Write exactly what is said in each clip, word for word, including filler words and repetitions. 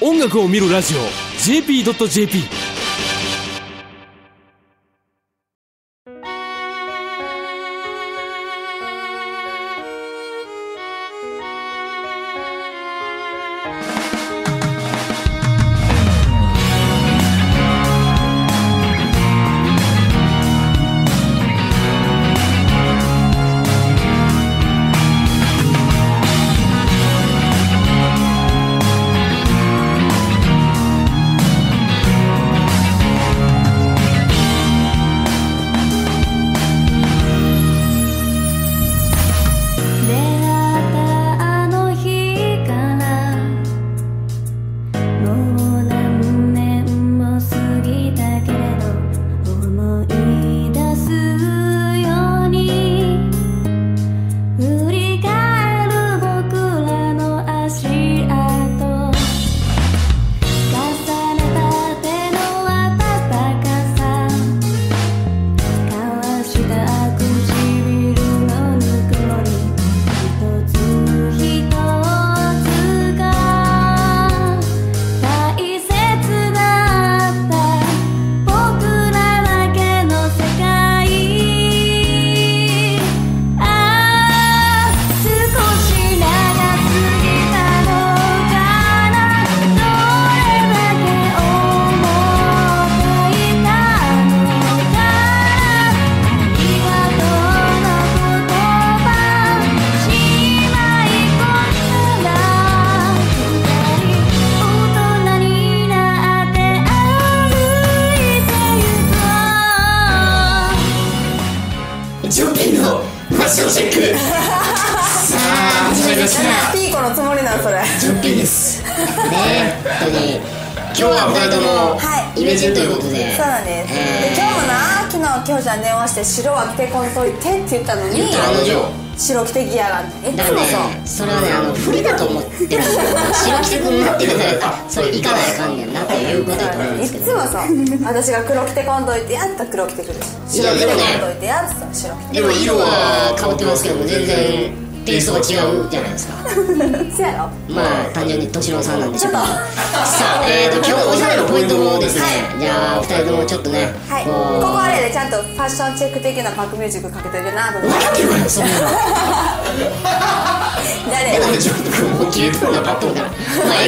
音楽を見るラジオ ジェイピードットジェイピー。 ピーコのつもりなんそれ。ジョッピーです。ね、本当に今日は二人ともイメチェンということで。そうなんです。で今日もな、昨日今日じゃん電話して白は着てこんといてって言ったのに。白着てきやがって。いつもそう。それはねあの不利だと思ってるんですよ。白着てこんなって言ったらそれいかないかんねんなっていうことだと思うんですけど。いつもそう。私が黒着てこんといてやった黒着てくる。白着てこんといてやった白着て。でも色は変わってますけど全然。テイストが違うじゃないですか。そうやろ。まあ単純に敏郎さんなんでしょうか。さあえっと今日のおしゃれのポイントもですね。じゃあお二人ともちょっとね。はい。ここあれでちゃんとファッションチェック的なパックミュージックかけてるなと思って。分かってるわよそんなの。誰？なんでちょっともう消えたのがパッとみたいな。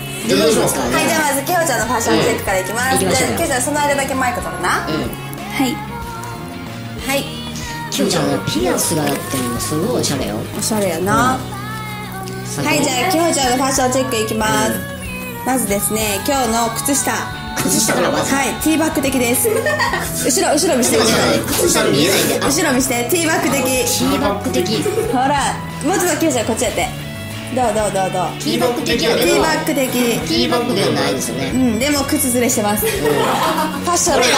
まあいいか。はい。じゃあどうしますか。はいじゃあまずケイオちゃんのファッションチェックからいきます。じゃあケイオちゃんその間だけマイク取るな。はい。はい。キヨちゃんのピアスがやってるのすごいおしゃれよ。おしゃれやな。はいじゃあキヨちゃんのファッションチェックいきます。まずですね今日の靴下。靴下からまずはいティーバッグ的です。後ろ後ろ見してください。靴下見えないんで後ろ見してティーバッグ的。ティーバッグ的ほらもうちょっとキヨちゃんこっちやってどうどうどうどう。ティーバッグ的やけどティーバッグ的ティーバッグではないですよね。うんでも靴ずれしてます。ファッションの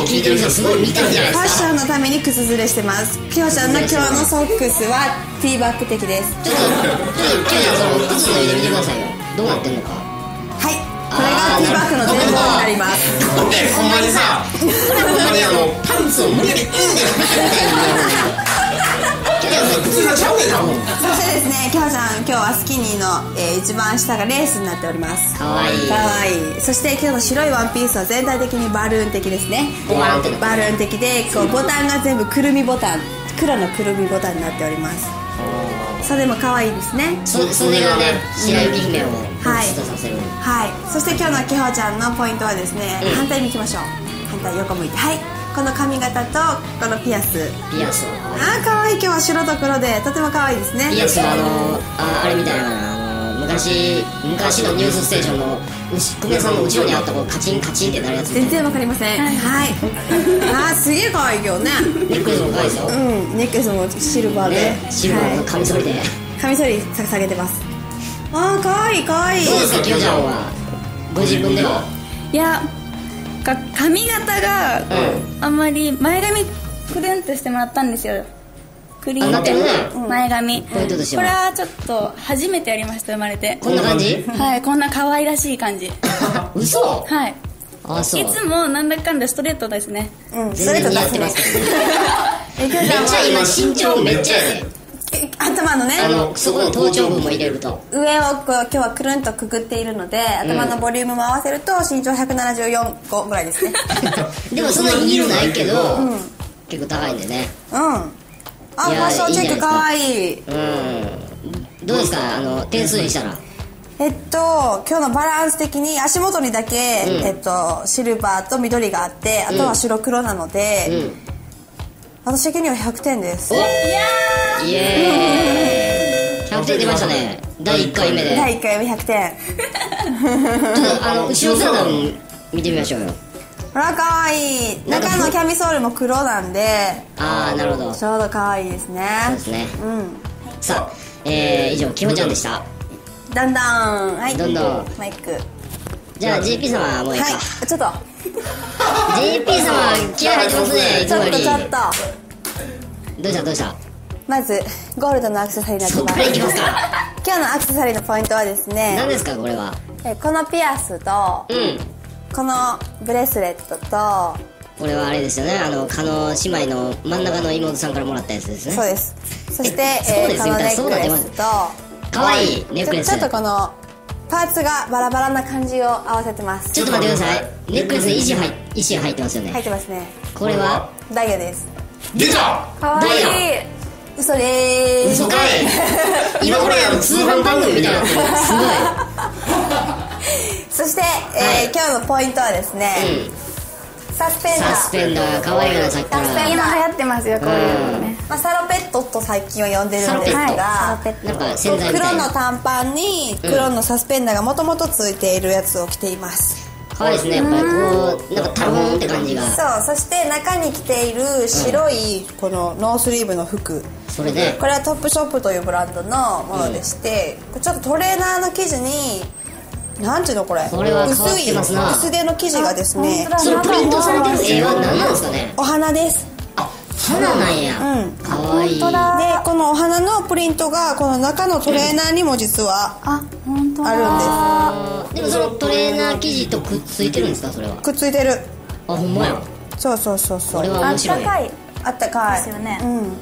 ために聞いてる人すごい見たんじゃないですか。ファッションのために靴ずれしてます。きょうちゃんの今日のソックスはティーバッグ的です。ちょっときょうちゃんその靴脱いでみてくださいよ。どうなってんのか。はいこれがティーバッグの全貌になります。これほんまにさこれほんまにあのパンツを無理やりうんってなってる。そしてですね、きょうちゃん今日はスキニーの、えー、一番下がレースになっております。かわいいかわいい。そして今日の白いワンピースは全体的にバルーン的ですね。バルーン的でこうボタンが全部くるみボタン黒のくるみボタンになっております。それもかわいいですね。それがね白雪姫を彷彿とさせる。はい。そして今日のきょうちゃんのポイントはですね、反対にいきましょう。反対横向いてはいこの髪型とこのピアス。ピアスああかわいい。今日は白と黒でとてもかわいいですね。ピアスはあのあれみたいなあの昔昔のニュースステーションの久米さんの後ろにあったこうカチンカチンってなるやつ。全然わかりません。はいああすげえかわいいよね。ネックレスもかわいいよ。うんネックレスもシルバーでシルバーのカミソリでカミソリ下げてます。ああかわいいかわいい。どうですかきよちゃんはご自分では。いや髪型があんまり前髪くるんとしてもらったんですよ。クリーンって前髪これはちょっと初めてやりました。生まれてこんな感じ。はいこんな可愛らしい感じ。嘘。はいいつもなんだかんだストレートですね。うんストレート出してます。めっちゃ今身長めっちゃやね。頭のねあのすごい頭頂部も入れると上をこう今日はくるんとくぐっているので頭のボリュームも合わせると身長ひゃくななじゅうよんセンチぐらいですねでもそんなに色ないけど、うん、結構高いんでねうんあファッションチェックかわいいうんどうですかあの点数にしたらえっと今日のバランス的に足元にだけ、うんえっと、シルバーと緑があってあとは白黒なので、うんうん私的にはひゃくてんですおイエーイひゃくてん出ましたねだいいっかいめでだいいっかいめひゃくてんちょっとあの後ろ姿見てみましょうよほらかわいい中のキャミソールも黒なんでああなるほどちょうどかわいいですねそうですね、うん、さあ、えー、以上キホちゃんでしたどんどんはいどんどんマイクじゃあ ジェーピー 様はもういいかはいちょっとジェーピー 様気合入ってますねいつもよりちょっとちょっとどうしたどうしたまずゴールドのアクセサリーになってますそっからいきますか今日のアクセサリーのポイントはですね何ですかこれはえこのピアスと、うん、このブレスレットとこれはあれですよねあのカノ姉妹の真ん中の妹さんからもらったやつですねそうですそしてええこのネックレスとかわいいネックレスちょっとこのパーツがバラバラな感じを合わせてますちょっと待ってくださいネックレスに石入ってますよね入ってますねこれはダイヤです出たかわいい嘘でーす嘘かい今これあの通販番組みたいなすごいそして、えーはい、今日のポイントはですね、うん、サスペンダーサスペンダーかわいいなさっきからサスペンダー流行ってますよこういうのね、まあ、サロペットと最近は呼んでるんですが、はい、なんか洗剤みたいな黒の短パンに黒のサスペンダーがもともとついているやつを着ています、うん可愛いですねやっぱりこうなんかタローンって感じがそうそして中に着ている白いこのノースリーブの服、うん、それでこれはトップショップというブランドのものでして、うん、ちょっとトレーナーの生地になんていうのこれこれは変わってますな薄い薄手の生地がですねそれプリントされてる絵は何なんですかねお花ですあ花なんや、うん、かわいいでこのお花のプリントがこの中のトレーナーにも実はあ本当だあるんですでもそのトレーナー生地とくっついてるんですかそれはくっついてるあほんまやそうそうそうそうこれは面白いあったかいあったかいですよね、うん、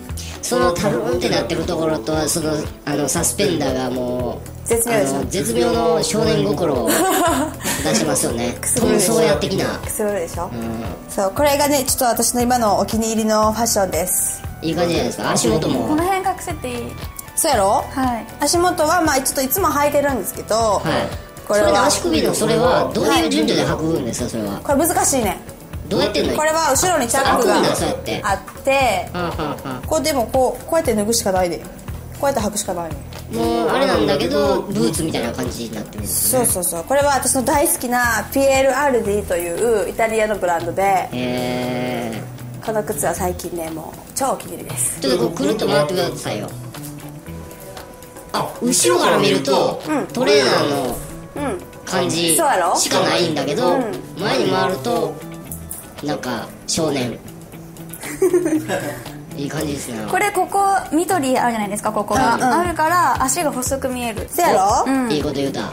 そのタルーンってなってるところとそのあのサスペンダーがもう絶妙です絶妙の少年心を出しますよねトムソーヤ的なくすぶるでしょ、うん、そうこれがねちょっと私の今のお気に入りのファッションですいい感じじゃないですか足元もこの辺隠せていいそうやろ、はい、足元はまあちょっといつも履いてるんですけど、はい、これはそれの足首のそれはどういう順序で履くんですかそれはこれ難しいねどうやってんのこれは後ろにチャックがあってこうでもこうこうやって脱ぐしかないでこうやって履くしかないねもうあれなんだけどブーツみたいな感じになってるんですねそうそうそうこれは私の大好きなピエール・アルディというイタリアのブランドでへーこの靴は最近ねもう超お気に入りですちょっとこうくるっと回ってくださいよあ後ろから見ると、うん、トレーナーの感じしかないんだけど、うんうん、前に回るとなんか少年いい感じですねこれここ緑あるじゃないですかここが、うん、あるから足が細く見えるせやろ、うん、いいこと言うた